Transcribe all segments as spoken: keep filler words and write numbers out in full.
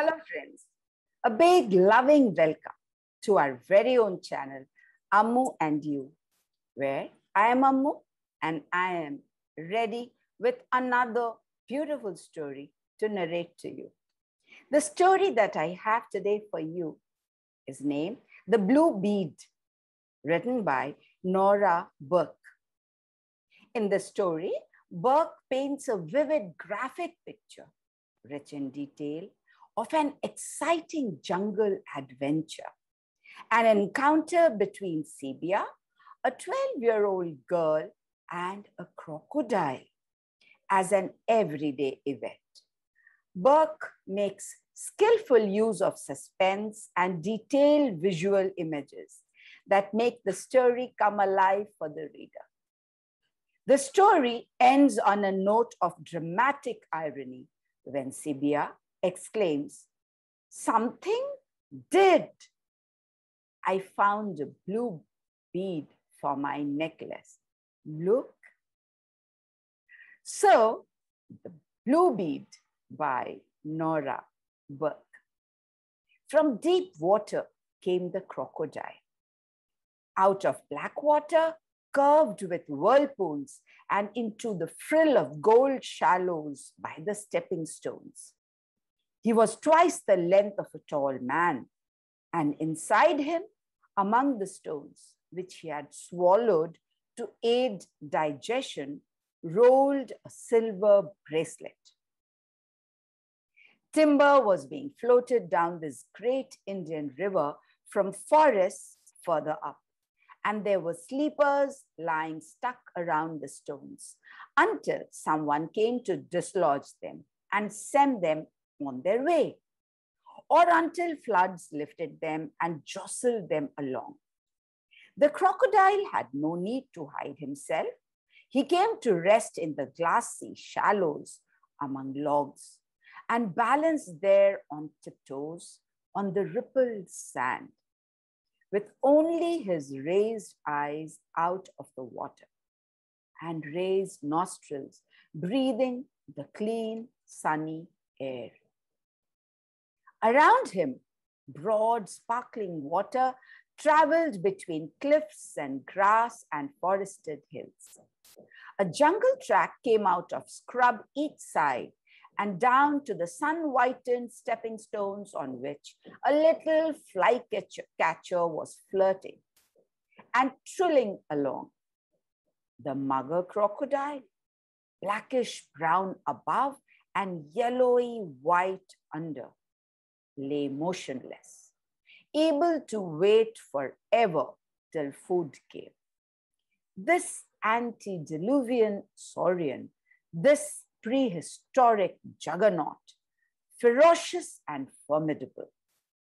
Hello friends, a big loving welcome to our very own channel, Ammu and You, where I am Ammu and I am ready with another beautiful story to narrate to you. The story that I have today for you is named The Blue Bead, written by Norah Burke. In the story, Burke paints a vivid graphic picture, rich in detail, of an exciting jungle adventure, an encounter between Sibia, a twelve-year-old girl, and a crocodile, as an everyday event. Burke makes skillful use of suspense and detailed visual images that make the story come alive for the reader. The story ends on a note of dramatic irony when Sibia exclaims, "Something did. I found a blue bead for my necklace. Look." So, The Blue Bead by Norah Burke. From deep water came the crocodile. Out of black water, curved with whirlpools, and into the frill of gold shallows by the stepping stones. He was twice the length of a tall man, and inside him, among the stones, which he had swallowed to aid digestion, rolled a silver bracelet. Timber was being floated down this great Indian river from forests further up, and there were sleepers lying stuck around the stones until someone came to dislodge them and send them on their way, or until floods lifted them and jostled them along. The crocodile had no need to hide himself. He came to rest in the glassy shallows among logs and balanced there on tiptoes on the rippled sand, with only his raised eyes out of the water and raised nostrils, breathing the clean, sunny air. Around him, broad, sparkling water traveled between cliffs and grass and forested hills. A jungle track came out of scrub each side and down to the sun-whitened stepping stones on which a little flycatcher was flirting and trilling along. The mugger crocodile, blackish brown above and yellowy white under, lay motionless, able to wait forever till food came. This antediluvian saurian, this prehistoric juggernaut, ferocious and formidable,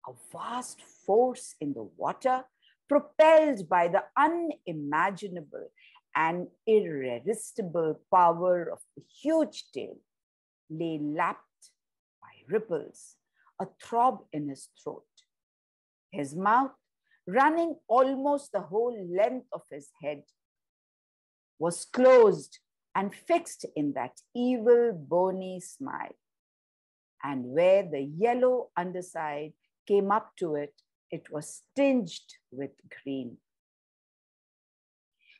a vast force in the water, propelled by the unimaginable and irresistible power of the huge tail, lay lapped by ripples, a throb in his throat, his mouth running almost the whole length of his head, was closed and fixed in that evil bony smile. And where the yellow underside came up to it, it was tinged with green.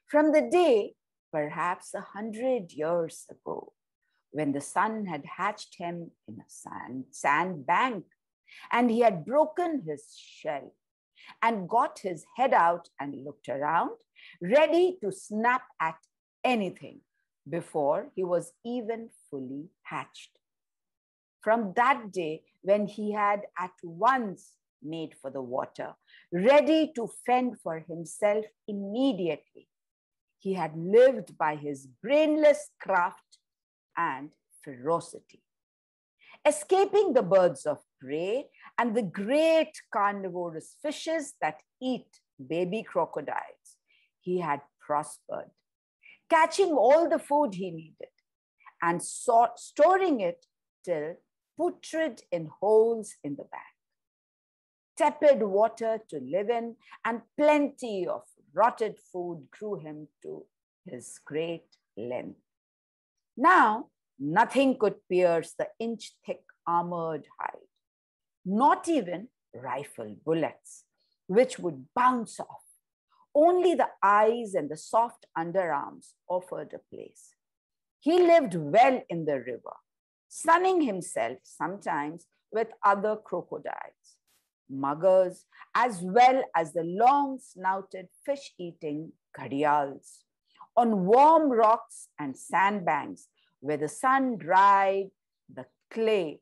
From the day, perhaps a hundred years ago, when the sun had hatched him in a sand, sand bank, and he had broken his shell and got his head out and looked around, ready to snap at anything before he was even fully hatched. From that day, when he had at once made for the water, ready to fend for himself immediately, he had lived by his brainless craft and ferocity, escaping the birds of prey and the great carnivorous fishes that eat baby crocodiles. He had prospered, catching all the food he needed and sought, storing it till putrid in holes in the bank, tepid water to live in, and plenty of rotted food grew him to his great length. Now, nothing could pierce the inch-thick armored hide, not even rifle bullets, which would bounce off. Only the eyes and the soft underarms offered a place. He lived well in the river, sunning himself sometimes with other crocodiles, muggers, as well as the long-snouted fish-eating gharials, on warm rocks and sandbanks where the sun dried the clay,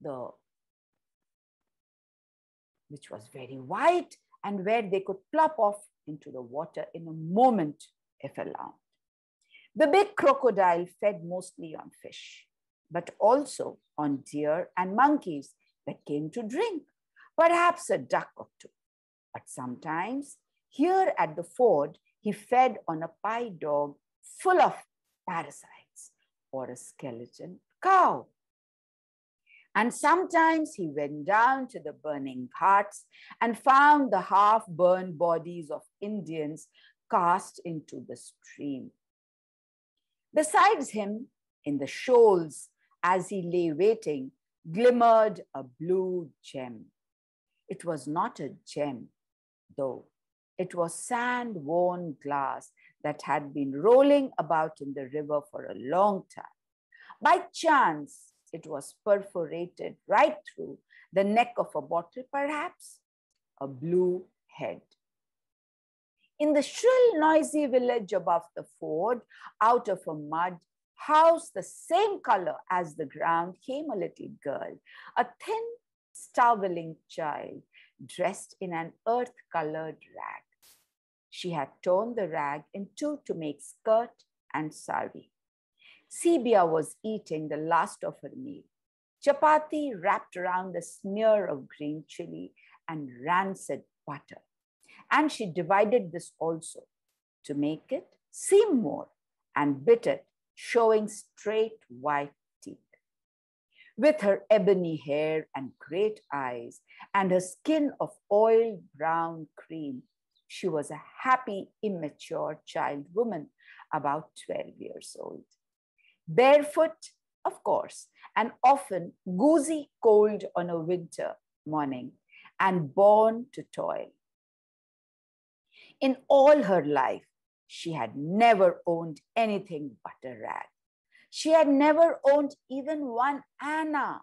the, which was very white, and where they could plop off into the water in a moment if allowed. The big crocodile fed mostly on fish, but also on deer and monkeys that came to drink, perhaps a duck or two. But sometimes, here at the ford, he fed on a pie dog full of parasites or a skeleton cow. And sometimes he went down to the burning ghats and found the half-burned bodies of Indians cast into the stream. Besides him, in the shoals, as he lay waiting, glimmered a blue gem. It was not a gem, though. It was sand-worn glass that had been rolling about in the river for a long time. By chance, it was perforated right through the neck of a bottle, perhaps a blue head. In the shrill, noisy village above the ford, out of a mud house the same color as the ground, came a little girl, a thin, starveling child dressed in an earth-colored rag. She had torn the rag in two to make skirt and sari. Sibia was eating the last of her meal, chapati wrapped around a smear of green chili and rancid butter. And she divided this also to make it seem more and bit it, showing straight white teeth. With her ebony hair and great eyes and her skin of oil brown cream, she was a happy, immature child woman, about twelve years old. Barefoot, of course, and often goozy cold on a winter morning, and born to toil. In all her life, she had never owned anything but a rag. She had never owned even one anna,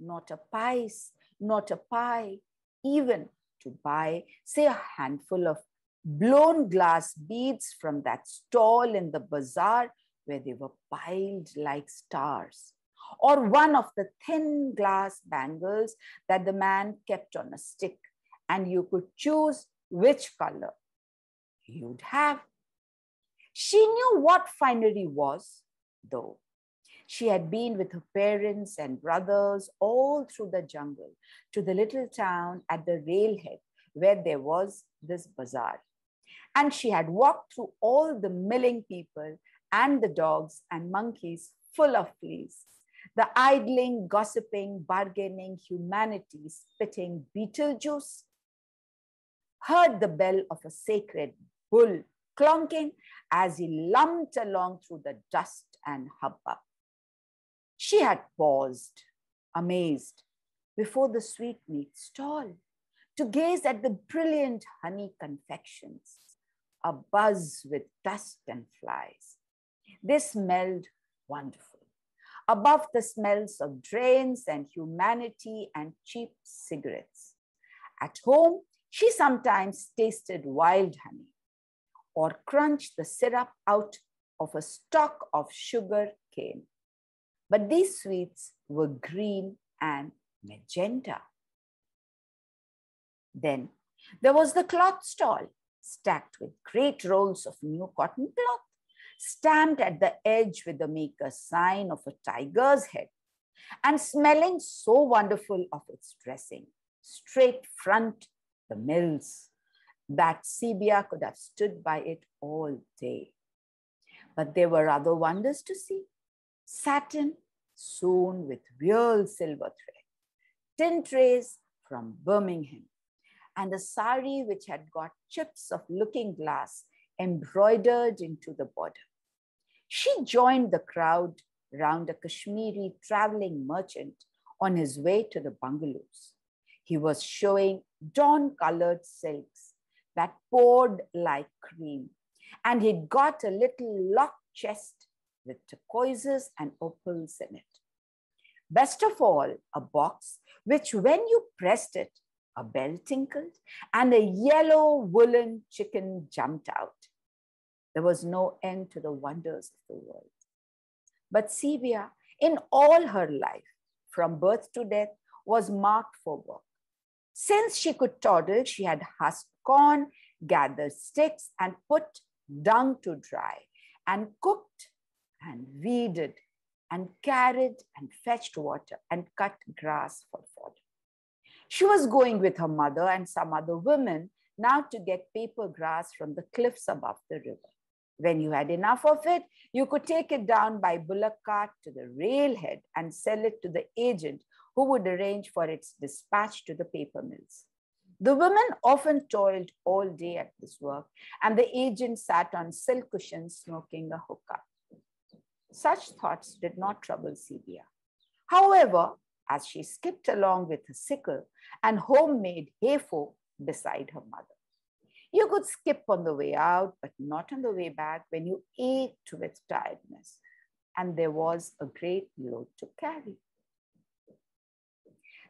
not a pice, not a pie, even to buy, say, a handful of blown glass beads from that stall in the bazaar where they were piled like stars, or one of the thin glass bangles that the man kept on a stick, and you could choose which color you'd have. She knew what finery was, though. She had been with her parents and brothers all through the jungle to the little town at the railhead where there was this bazaar. And she had walked through all the milling people and the dogs and monkeys full of fleas, the idling, gossiping, bargaining humanity spitting beetle juice, heard the bell of a sacred bull clonking as he lumped along through the dust and hubbub. She had paused, amazed, before the sweetmeat stall to gaze at the brilliant honey confections, abuzz with dust and flies. They smelled wonderful, above the smells of drains and humanity and cheap cigarettes. At home, she sometimes tasted wild honey or crunched the syrup out of a stalk of sugar cane. But these sweets were green and magenta. Then there was the cloth stall, stacked with great rolls of new cotton cloth, stamped at the edge with the maker's sign of a tiger's head, and smelling so wonderful of its dressing, straight front the mills, that Sibia could have stood by it all day. But there were other wonders to see. Satin sewn with real silver thread, tin trays from Birmingham, and a sari which had got chips of looking glass embroidered into the border. She joined the crowd round a Kashmiri traveling merchant on his way to the bungalows. He was showing dawn-colored silks that poured like cream, and he'd got a little locked chest with turquoises and opals in it. Best of all, a box which, when you pressed it, a bell tinkled and a yellow woolen chicken jumped out. There was no end to the wonders of the world. But Sibia, in all her life, from birth to death, was marked for work. Since she could toddle, she had husked corn, gathered sticks, and put dung to dry, and cooked, and weeded, and carried, and fetched water, and cut grass for fodder. She was going with her mother and some other women now to get paper grass from the cliffs above the river. When you had enough of it, you could take it down by bullock cart to the railhead and sell it to the agent who would arrange for its dispatch to the paper mills. The women often toiled all day at this work, and the agent sat on silk cushions smoking a hookah. Such thoughts did not trouble Sibia. However, as she skipped along with her sickle and homemade hayfork beside her mother. You could skip on the way out, but not on the way back when you ached with tiredness, and there was a great load to carry.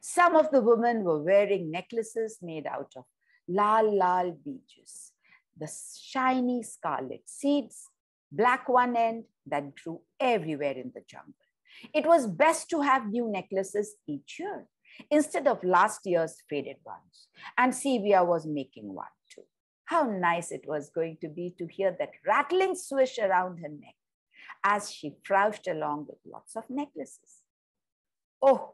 Some of the women were wearing necklaces made out of lal lal beaches, the shiny scarlet seeds, black one end that grew everywhere in the jungle. It was best to have new necklaces each year instead of last year's faded ones. And Sibia was making one too. How nice it was going to be to hear that rattling swish around her neck as she flourished along with lots of necklaces. Oh,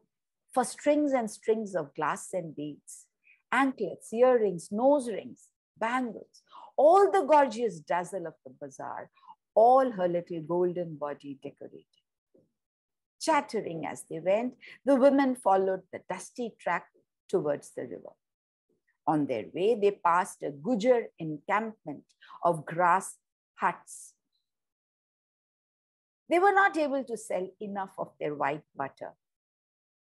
for strings and strings of glass and beads, anklets, earrings, nose rings, bangles, all the gorgeous dazzle of the bazaar, all her little golden body decorated. Chattering as they went, the women followed the dusty track towards the river. On their way, they passed a Gujar encampment of grass huts. They were not able to sell enough of their white butter,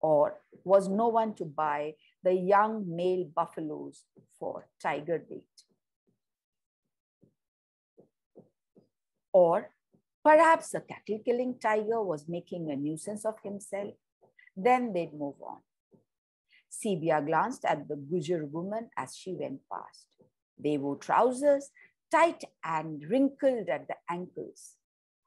or was no one to buy the young male buffaloes for tiger bait. Or perhaps a cattle-killing tiger was making a nuisance of himself. Then they'd move on. Sibia glanced at the Gujar woman as she went past. They wore trousers, tight and wrinkled at the ankles,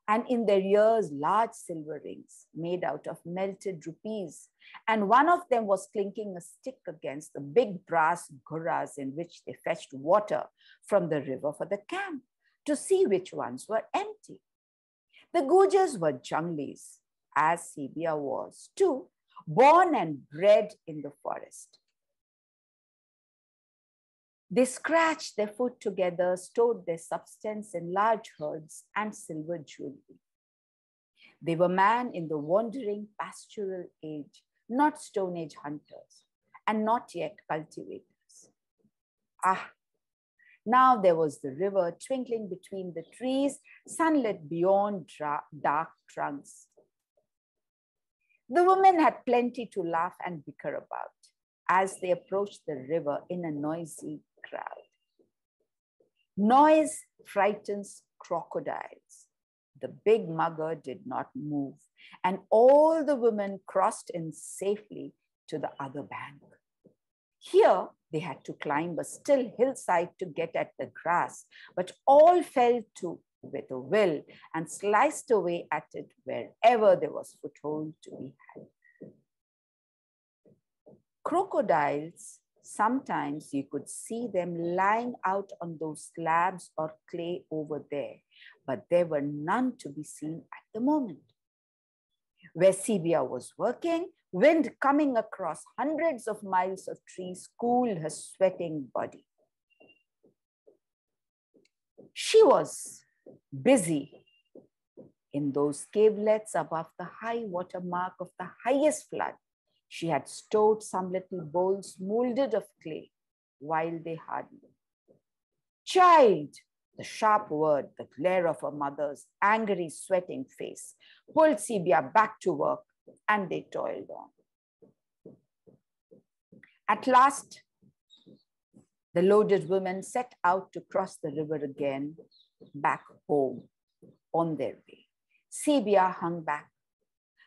and in their ears, large silver rings made out of melted rupees, and one of them was clinking a stick against the big brass ghurras in which they fetched water from the river for the camp to see which ones were empty. The Gujars were junglis, as Sibia was too, born and bred in the forest. They scratched their food together, stored their substance in large herds and silver jewelry. They were man in the wandering pastoral age, not Stone Age hunters, and not yet cultivators. Ah, now there was the river twinkling between the trees, sunlit beyond dark trunks. The women had plenty to laugh and bicker about as they approached the river in a noisy crowd. Noise frightens crocodiles. The big mugger did not move, and all the women crossed in safely to the other bank. Here, they had to climb a still hillside to get at the grass, but all fell to with a will and sliced away at it wherever there was foothold to be had. Crocodiles, sometimes you could see them lying out on those slabs or clay over there, but there were none to be seen at the moment. Where Sibia was working, wind coming across hundreds of miles of trees cooled her sweating body. She was busy in those cavelets above the high water mark of the highest flood. She had stored some little bowls molded of clay while they hardened. Child, the sharp word, the glare of her mother's angry, sweating face pulled Sibia back to work, and they toiled on. At last, the loaded women set out to cross the river again, back home, on their way. Sibia hung back.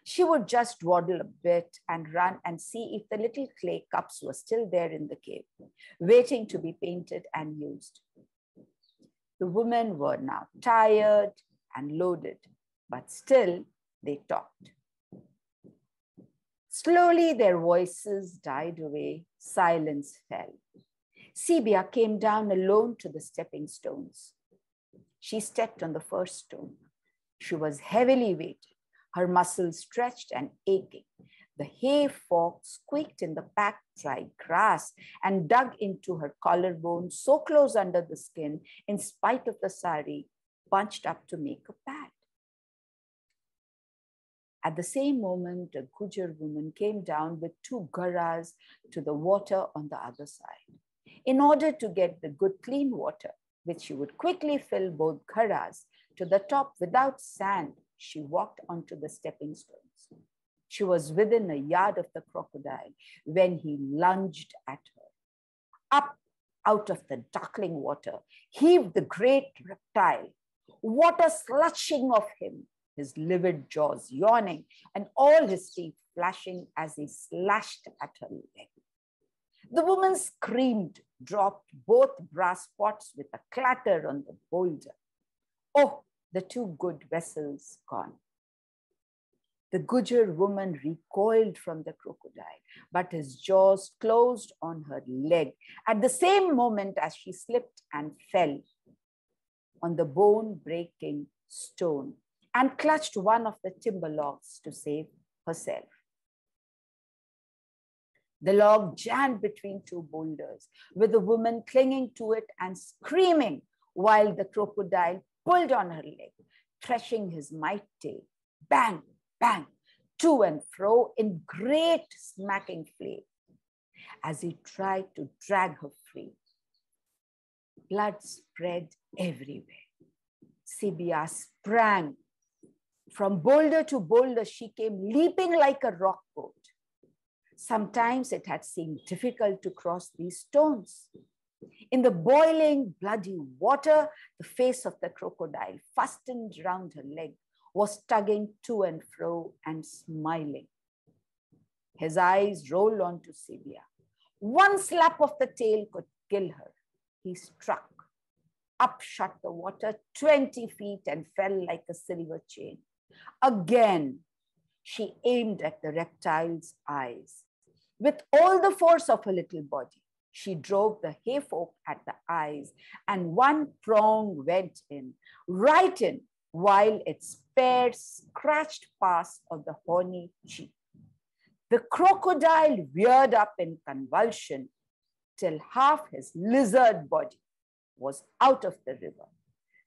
She would just waddle a bit and run and see if the little clay cups were still there in the cave, waiting to be painted and used. The women were now tired and loaded, but still they talked. Slowly their voices died away, silence fell. Sibia came down alone to the stepping stones. She stepped on the first stone. She was heavily weighted, her muscles stretched and aching. The hay fork squeaked in the packed dry grass and dug into her collarbone, so close under the skin, in spite of the sari, bunched up to make a pad. At the same moment, a Gujar woman came down with two garas to the water on the other side. In order to get the good clean water, which she would quickly fill both garas to the top without sand, she walked onto the stepping stones. She was within a yard of the crocodile when he lunged at her. Up out of the darkling water heaved the great reptile, water slushing off him, his livid jaws yawning and all his teeth flashing as he slashed at her leg. The woman screamed, dropped both brass pots with a clatter on the boulder. Oh, the two good vessels gone. The Gujar woman recoiled from the crocodile, but his jaws closed on her leg at the same moment as she slipped and fell on the bone-breaking stone and clutched one of the timber logs to save herself. The log jammed between two boulders, with the woman clinging to it and screaming while the crocodile pulled on her leg, threshing his mighty tail, bang, bang, to and fro in great smacking play as he tried to drag her free. Blood spread everywhere. Sibia sprang. From boulder to boulder, she came leaping like a rock boat. Sometimes it had seemed difficult to cross these stones. In the boiling, bloody water, the face of the crocodile, fastened round her leg, was tugging to and fro and smiling. His eyes rolled onto Sibia. One slap of the tail could kill her. He struck. Up shot the water twenty feet and fell like a silver chain. Again, she aimed at the reptile's eyes. With all the force of her little body, she drove the hay fork at the eyes, and one prong went in, right in, while its spear scratched past of the horny cheek. The crocodile reared up in convulsion till half his lizard body was out of the river,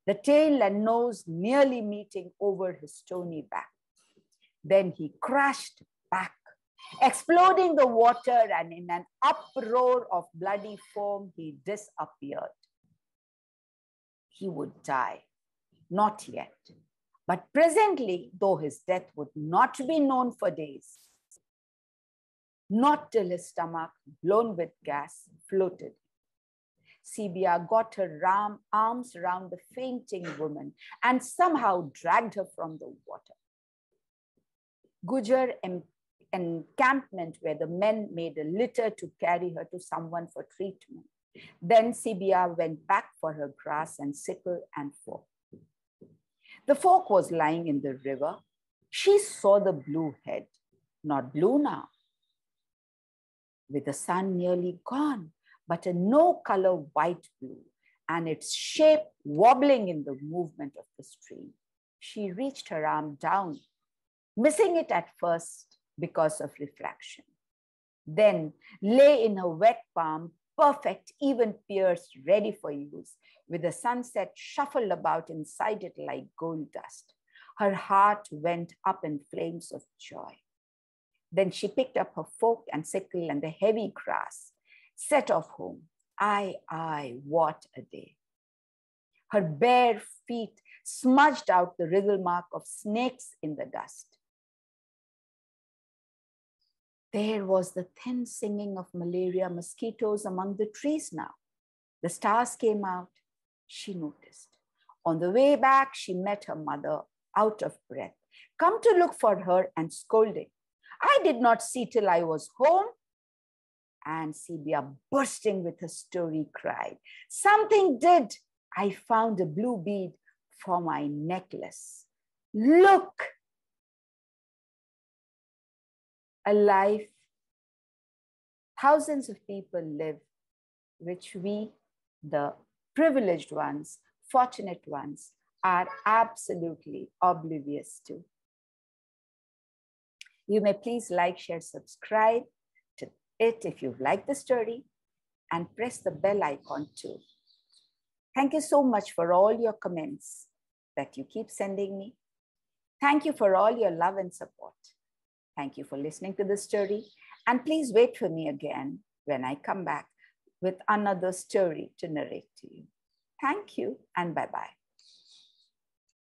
the tail and nose nearly meeting over his stony back. Then he crashed back, exploding the water, and in an uproar of bloody foam, he disappeared. He would die, not yet. But presently, though his death would not be known for days, not till his stomach, blown with gas, floated. Sibia got her ram, arms round the fainting woman and somehow dragged her from the water. Gujar em encampment where the men made a litter to carry her to someone for treatment. Then Sibia went back for her grass and sickle and fork. The fork was lying in the river. She saw the blue head, not blue now, with the sun nearly gone, but a no-color white blue, and its shape wobbling in the movement of the stream. She reached her arm down, missing it at first because of refraction. Then lay in her wet palm, perfect, even pierced, ready for use, with the sunset shuffled about inside it like gold dust. Her heart went up in flames of joy. Then she picked up her fork and sickle and the heavy grass, set off home. Aye, aye, what a day. Her bare feet smudged out the wriggle mark of snakes in the dust. There was the thin singing of malaria mosquitoes among the trees now. The stars came out, she noticed. On the way back, she met her mother, out of breath, come to look for her and scolding. I did not see till I was home. And Sibia, bursting with her story, cried, something did. I found a blue bead for my necklace. Look! A life thousands of people live, which we, the privileged ones, fortunate ones, are absolutely oblivious to. You may please like, share, subscribe to it if you like the story, and press the bell icon too. Thank you so much for all your comments that you keep sending me. Thank you for all your love and support. Thank you for listening to the story. And please wait for me again when I come back with another story to narrate to you. Thank you and bye-bye.